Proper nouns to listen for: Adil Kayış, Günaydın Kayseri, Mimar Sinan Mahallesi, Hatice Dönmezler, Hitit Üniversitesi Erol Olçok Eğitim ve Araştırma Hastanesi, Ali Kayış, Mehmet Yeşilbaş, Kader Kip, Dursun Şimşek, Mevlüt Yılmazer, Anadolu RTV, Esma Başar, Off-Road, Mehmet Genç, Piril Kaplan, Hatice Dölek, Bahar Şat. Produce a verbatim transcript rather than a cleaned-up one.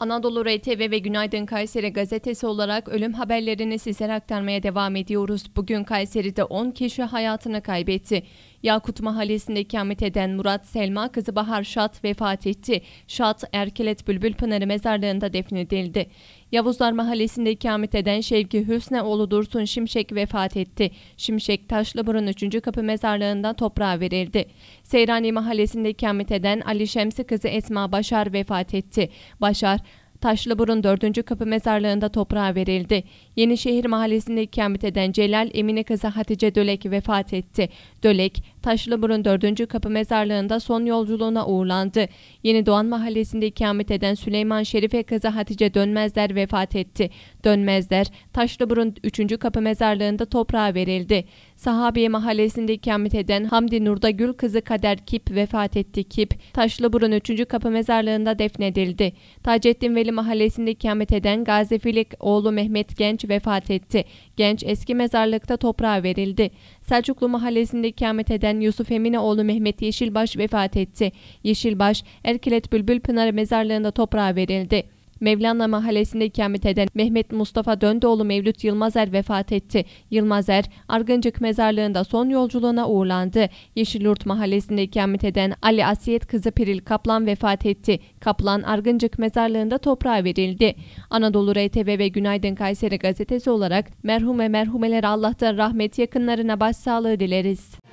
Anadolu R T V ve Günaydın Kayseri gazetesi olarak ölüm haberlerini sizlere aktarmaya devam ediyoruz. Bugün Kayseri'de on kişi hayatını kaybetti. Yakut mahallesinde ikamet eden Murat Selma kızı Bahar Şat vefat etti. Şat, Erkelet Bülbülpınarı mezarlığında defnedildi. Yavuzlar mahallesinde ikamet eden Şevki Hüsneoğlu Dursun Şimşek vefat etti. Şimşek, Taşlıburun üçüncü Kapı mezarlığında toprağa verildi. Seyrani mahallesinde ikamet eden Ali Şemsi kızı Esma Başar vefat etti. Başar, Taşlıburun dördüncü Kapı mezarlığında toprağa verildi. Yenişehir mahallesinde ikamet eden Celal Emine kızı Hatice Dölek vefat etti. Dölek, Taşlıburun dördüncü Kapı mezarlığında son yolculuğuna uğurlandı. Yenidoğan mahallesinde ikamet eden Süleyman Şerife kızı Hatice Dönmezler vefat etti. Dönmezler, Taşlıburun üçüncü Kapı mezarlığında toprağa verildi. Sahabiye mahallesinde ikamet eden Hamdi Nurdagül kızı Kader Kip vefat etti. Kip, Taşlıburun üçüncü Kapı mezarlığında defnedildi. Taceddin Veli mahallesinde ikamet eden Gazi Filik oğlu Mehmet Genç vefat etti. Genç, eski mezarlıkta toprağa verildi. Selçuklu mahallesinde ikamet eden Yusuf Emineoğlu Mehmet Yeşilbaş vefat etti. Yeşilbaş, Erkilet Bülbülpınarı mezarlığında toprağa verildi. Mevlana mahallesinde ikamet eden Mehmet Mustafa Döndoğlu Mevlüt Yılmazer vefat etti. Yılmazer, Argıncık mezarlığında son yolculuğuna uğurlandı. Yeşilyurt mahallesinde ikamet eden Ali Asiyet kızı Piril Kaplan vefat etti. Kaplan, Argıncık mezarlığında toprağa verildi. Anadolu R T V ve Günaydın Kayseri gazetesi olarak merhum ve merhumelere Allah'tan rahmet, yakınlarına başsağlığı dileriz.